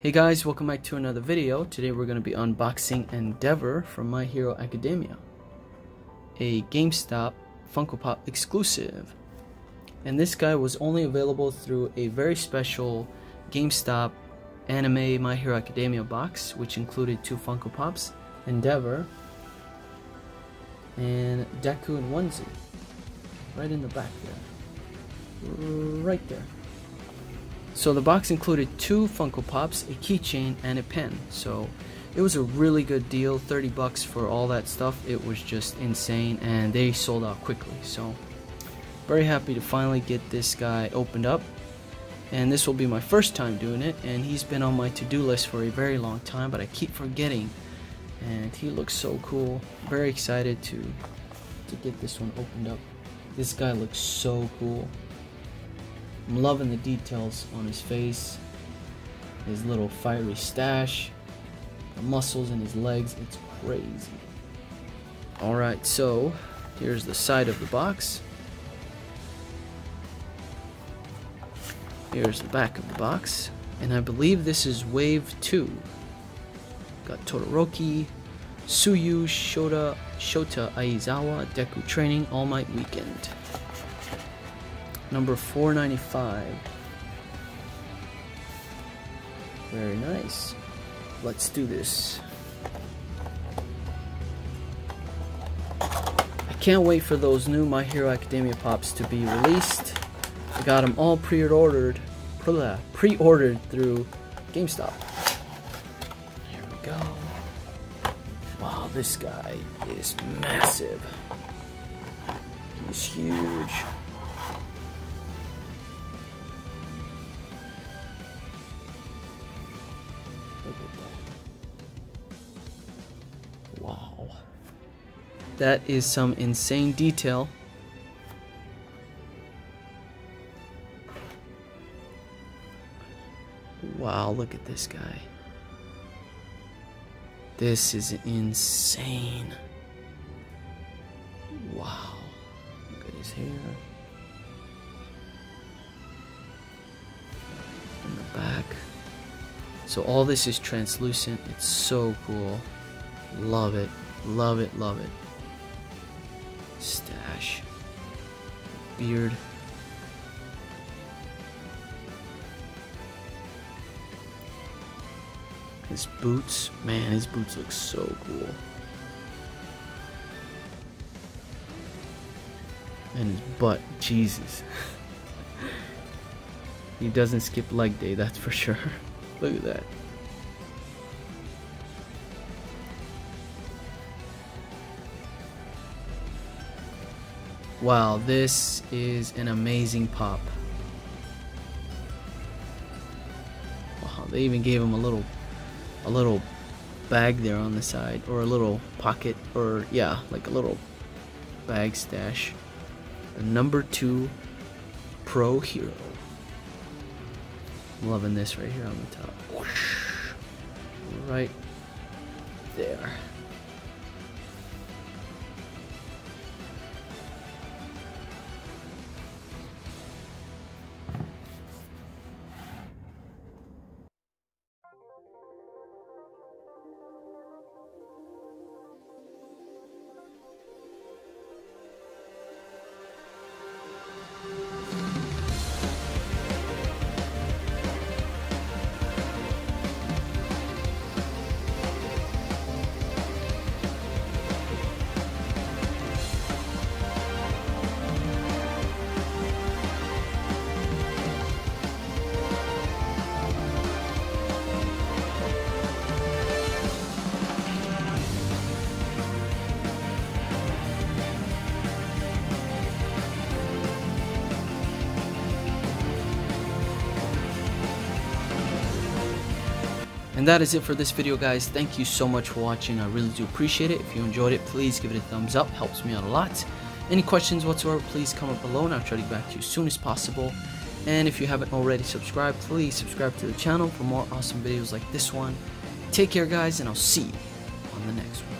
Hey guys, welcome back to another video. Today we're going to be unboxing Endeavor from My Hero Academia, a GameStop Funko Pop exclusive. And this guy was only available through a very special GameStop anime My Hero Academia box, which included two Funko Pops, Endeavor, and Deku and onesie. Right in the back there. Right there. So the box included two Funko Pops, a keychain, and a pen. So it was a really good deal, 30 bucks for all that stuff. It was just insane, and they sold out quickly. So very happy to finally get this guy opened up. And this will be my first time doing it, and he's been on my to-do list for a very long time, but I keep forgetting. And he looks so cool. Very excited to get this one opened up. This guy looks so cool. I'm loving the details on his face, his little fiery stash, the muscles in his legs. It's crazy. Alright, so here's the side of the box. Here's the back of the box. And I believe this is Wave 2. Got Todoroki, Suyu, Shota Aizawa, Deku Training, All Might Weekend. Number 495. Very nice. Let's do this. I can't wait for those new My Hero Academia Pops to be released. I got them all pre-ordered through GameStop. Here we go. Wow, this guy is massive. He's huge. Wow. That is some insane detail. Wow, look at this guy. This is insane. Wow. Look at his hair. In the back. So all this is translucent. It's so cool. Love it. Love it. Love it. Stash. Beard. His boots. Man, his boots look so cool. And his butt. Jesus. He doesn't skip leg day, that's for sure. Look at that. Wow, this is an amazing pop. Wow, they even gave him a little bag there on the side, or a little pocket, or yeah, like a little bag stash. The number 2 pro hero. I'm loving this right here on the top. Whoosh. Right there. And that is it for this video, guys. Thank you so much for watching. I really do appreciate it. If you enjoyed it, please give it a thumbs up. Helps me out a lot. Any questions whatsoever, please comment below, and I'll try to get back to you as soon as possible. And if you haven't already subscribed, please subscribe to the channel for more awesome videos like this one. Take care, guys, and I'll see you on the next one.